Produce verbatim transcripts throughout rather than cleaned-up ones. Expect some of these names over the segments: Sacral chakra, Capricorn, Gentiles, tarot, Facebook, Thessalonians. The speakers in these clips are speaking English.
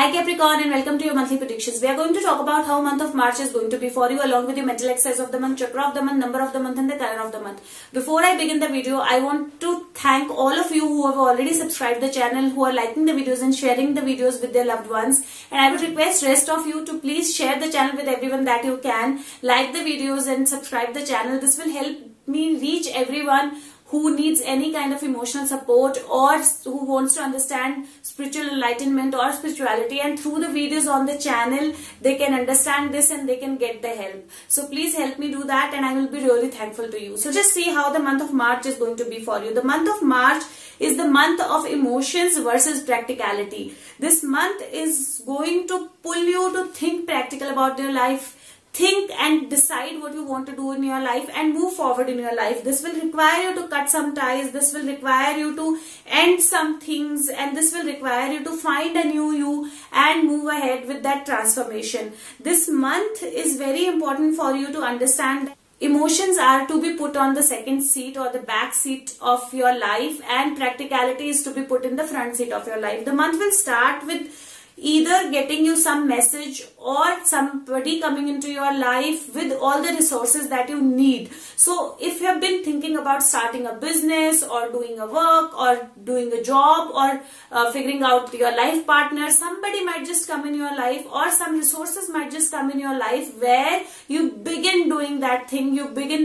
Hi Capricorn and welcome to your monthly predictions. We are going to talk about how month of March is going to be for you, along with your mental exercise of the month, chakra of the month, number of the month and the color of the month. Before I begin the video, I want to thank all of you who have already subscribed the channel, who are liking the videos and sharing the videos with their loved ones. And I would request rest of you to please share the channel with everyone that you can. Like the videos and subscribe the channel. This will help me reach everyone who needs any kind of emotional support or who wants to understand spiritual enlightenment or spirituality, and through the videos on the channel they can understand this and they can get the help. So please help me do that and I will be really thankful to you. So just see how the month of March is going to be for you. The month of March is the month of emotions versus practicality. This month is going to pull you to think practical about your life. Think and decide what you want to do in your life and move forward in your life. This will require you to cut some ties. This will require you to end some things, and this will require you to find a new you and move ahead with that transformation. This month is very important for you to understand. Emotions are to be put on the second seat or the back seat of your life, and practicality is to be put in the front seat of your life. The month will start with either getting you some message or somebody coming into your life with all the resources that you need. So if you have been thinking about starting a business or doing a work or doing a job or uh, figuring out your life partner, somebody might just come in your life or some resources might just come in your life where you begin doing that thing, you begin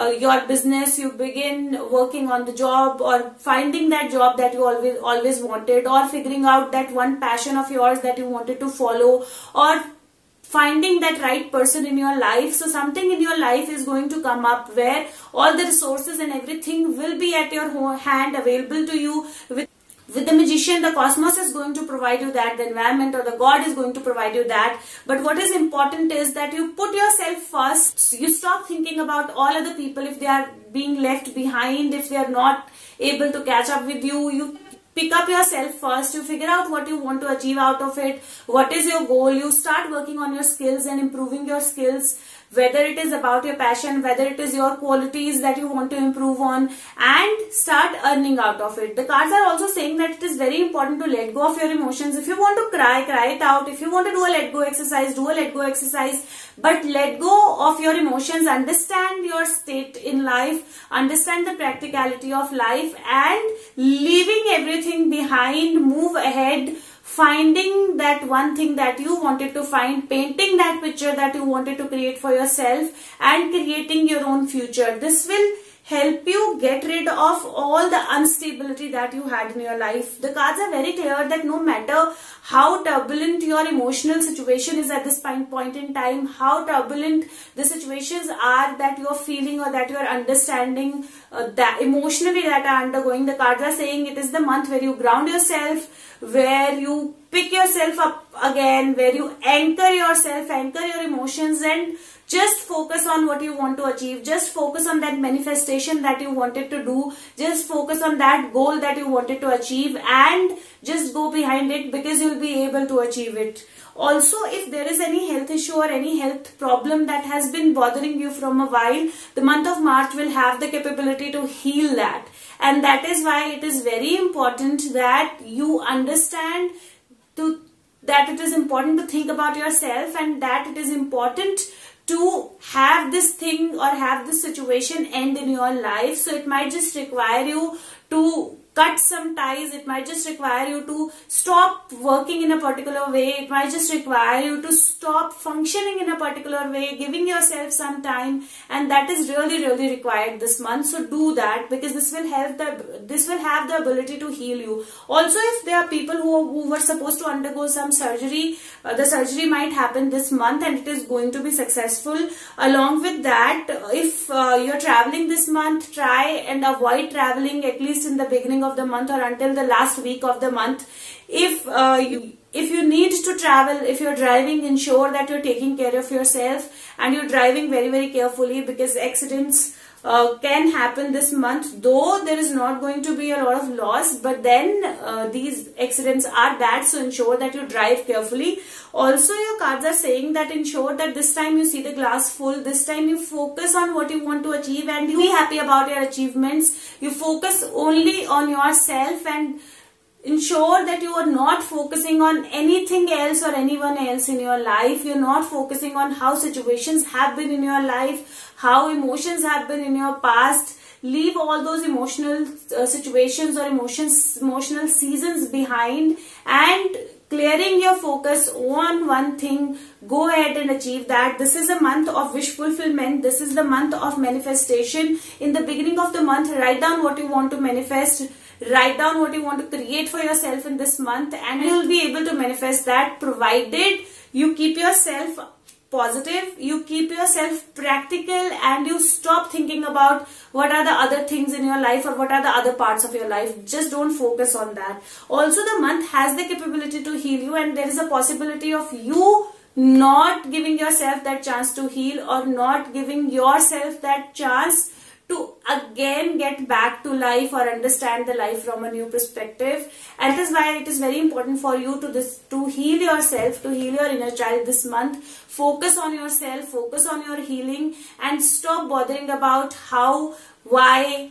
Uh, your business, you begin working on the job or finding that job that you always always wanted, or figuring out that one passion of yours that you wanted to follow, or finding that right person in your life. So something in your life is going to come up where all the resources and everything will be at your hand, available to you. With With the magician, the cosmos is going to provide you that, the environment or the God is going to provide you that. But what is important is that you put yourself first. You stop thinking about all other people if they are being left behind, if they are not able to catch up with you. You pick up yourself first, you figure out what you want to achieve out of it, what is your goal, you start working on your skills and improving your skills, whether it is about your passion, whether it is your qualities that you want to improve on, and start earning out of it. The cards are also saying that it is very important to let go of your emotions. If you want to cry, cry it out. If you want to do a let go exercise, do a let go exercise. But let go of your emotions, understand your state in life, understand the practicality of life, and leaving everything behind, move ahead. Finding that one thing that you wanted to find, painting that picture that you wanted to create for yourself, and creating your own future. This will help you get rid of all the instability that you had in your life. The cards are very clear that no matter how turbulent your emotional situation is at this point in time, how turbulent the situations are that you are feeling or that you are understanding uh, that emotionally that are undergoing, the cards are saying it is the month where you ground yourself, where you pick yourself up again, where you anchor yourself, anchor your emotions, and just focus on what you want to achieve. Just focus on that manifestation that you wanted to do. Just focus on that goal that you wanted to achieve, and just go behind it because you'll be able to achieve it. Also, if there is any health issue or any health problem that has been bothering you from a while, the month of March will have the capability to heal that. And that is why it is very important that you understand to, that it is important to think about yourself, and that it is important to have this thing or have this situation end in your life. So it might just require you to cut some ties, it might just require you to stop working in a particular way, it might just require you to stop functioning in a particular way, giving yourself some time, and that is really really required this month. So do that, because this will help the this will have the ability to heal you. Also, if there are people who, who were supposed to undergo some surgery, uh, the surgery might happen this month and it is going to be successful. Along with that, if uh, you're traveling this month, try and avoid traveling at least in the beginning of the month or until the last week of the month. If uh, you if you need to travel, if you're driving, ensure that you're taking care of yourself and you're driving very very carefully, because accidents uh, can happen this month. Though there is not going to be a lot of loss, but then uh, these accidents are bad, so ensure that you drive carefully. Also, your cards are saying that ensure that this time you see the glass full, this time you focus on what you want to achieve and you be happy about your achievements. You focus only on yourself and Ensure that you are not focusing on anything else or anyone else in your life. You're not focusing on how situations have been in your life, how emotions have been in your past. Leave all those emotional uh, situations or emotions, emotional seasons behind, and clearing your focus on one thing. Go ahead and achieve that. This is a month of wish fulfillment. This is the month of manifestation. In the beginning of the month, write down what you want to manifest. Write down what you want to create for yourself in this month, and you will be able to manifest that, provided you keep yourself positive, you keep yourself practical, and you stop thinking about what are the other things in your life or what are the other parts of your life. Just don't focus on that. Also, the month has the capability to heal you, and there is a possibility of you not giving yourself that chance to heal, or not giving yourself that chance to again get back to life or understand the life from a new perspective. And that is why it is very important for you to this to heal yourself, to heal your inner child this month. Focus on yourself, focus on your healing, and stop bothering about how, why,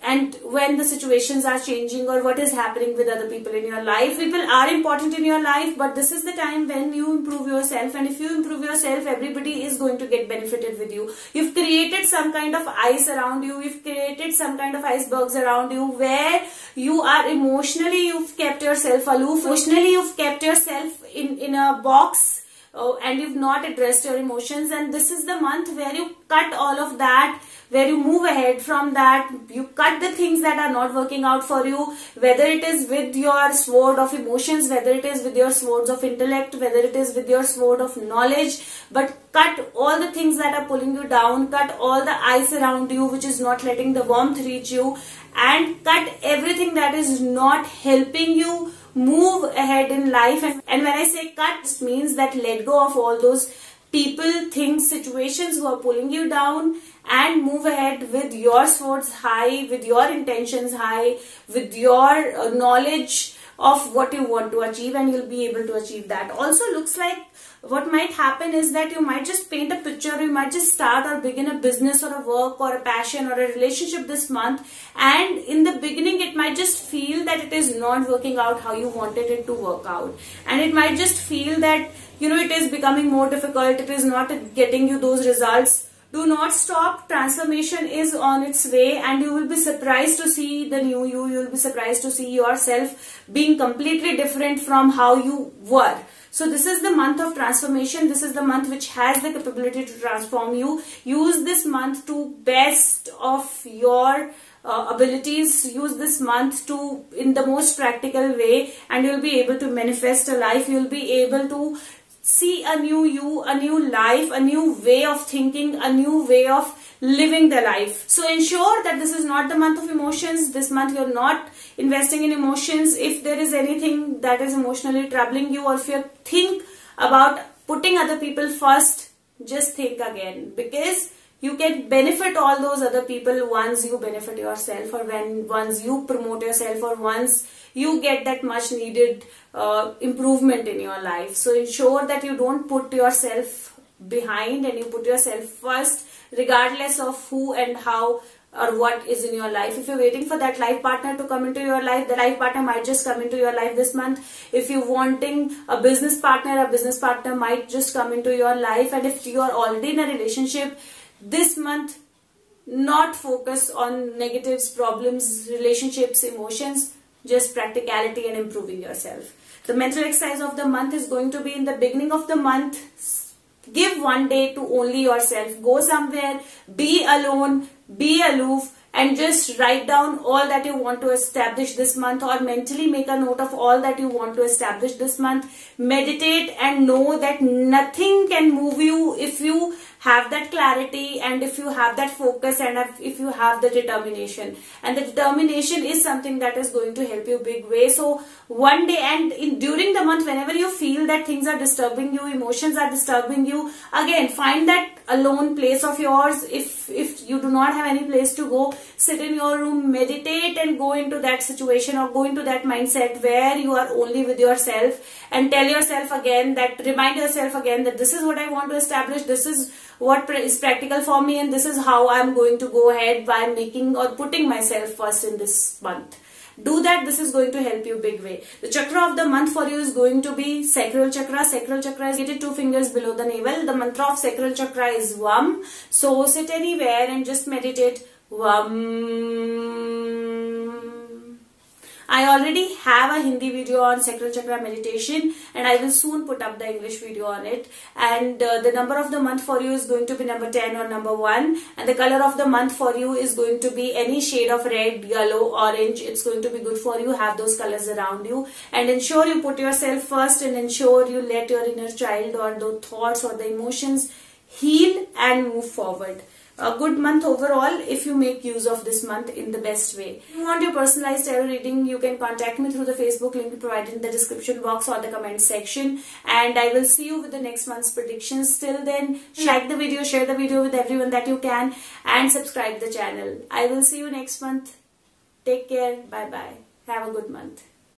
and when the situations are changing or what is happening with other people in your life. People are important in your life, but this is the time when you improve yourself, and if you improve yourself, everybody is going to get benefited with you. You've created some kind of ice around you, you've created some kind of icebergs around you, where you are emotionally, you've kept yourself aloof, emotionally you've kept yourself in, in a box, oh, and you've not addressed your emotions. And this is the month where you cut all of that, where you move ahead from that, you cut the things that are not working out for you, whether it is with your sword of emotions, whether it is with your swords of intellect, whether it is with your sword of knowledge, but cut all the things that are pulling you down, cut all the ice around you which is not letting the warmth reach you, and cut everything that is not helping you move ahead in life. And, and when I say cut, this means that let go of all those people, things, situations who are pulling you down, and move ahead with your swords high, with your intentions high, with your knowledge of what you want to achieve, and you'll be able to achieve that. Also, looks like what might happen is that you might just paint a picture, you might just start or begin a business or a work or a passion or a relationship this month, and in the beginning it might just feel that it is not working out how you wanted it to work out, and it might just feel that, you know, it is becoming more difficult, it is not getting you those results. Do not stop. Transformation is on its way, and you will be surprised to see the new you. You will be surprised to see yourself being completely different from how you were. So this is the month of transformation. This is the month which has the capability to transform you. Use this month to best of your uh, abilities. Use this month to in the most practical way, and you will be able to manifest a life. You will be able to see a new you, a new life, a new way of thinking, a new way of living the life. So ensure that this is not the month of emotions. This month you're not investing in emotions. If there is anything that is emotionally troubling you, or if you think about putting other people first, just think again, because you can benefit all those other people once you benefit yourself, or when once you promote yourself, or once you get that much needed uh, improvement in your life. So ensure that you don't put yourself behind, and you put yourself first, regardless of who and how or what is in your life. If you're waiting for that life partner to come into your life, the life partner might just come into your life this month. If you're wanting a business partner, a business partner might just come into your life. And if you're already in a relationship, this month, not focus on negatives, problems, relationships, emotions, just practicality and improving yourself. The mental exercise of the month is going to be in the beginning of the month. Give one day to only yourself. Go somewhere, be alone, be aloof, and just write down all that you want to establish this month, or mentally make a note of all that you want to establish this month. Meditate and know that nothing can move you if you have that clarity, and if you have that focus, and if you have the determination. And the determination is something that is going to help you big way. So one day, and in during the month, whenever you feel that things are disturbing you, emotions are disturbing you, again find that alone place of yours. If if you do not have any place to go, sit in your room, meditate, and go into that situation or go into that mindset where you are only with yourself, and tell yourself again that, remind yourself again that this is what I want to establish, this is what is practical for me, and this is how I'm going to go ahead by making or putting myself first in this month. do that. This is going to help you big way. The chakra of the month for you is going to be sacral chakra. Sacral chakra is located two fingers below the navel. The mantra of sacral chakra is Vam. So sit anywhere and just meditate Vam. I already have a Hindi video on sacral chakra meditation and I will soon put up the English video on it. And uh, the number of the month for you is going to be number ten or number one. And the color of the month for you is going to be any shade of red, yellow, orange. It's going to be good for you. Have those colors around you. And ensure you put yourself first and ensure you let your inner child or the thoughts or the emotions heal and move forward. A good month overall if you make use of this month in the best way. If you want your personalized tarot reading, you can contact me through the Facebook link provided in the description box or the comment section. And I will see you with the next month's predictions. Till then, like the video, share the video with everyone that you can, and subscribe the channel. I will see you next month. Take care. Bye-bye. Have a good month.